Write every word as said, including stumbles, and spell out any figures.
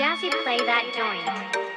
Jazzy, play that joint.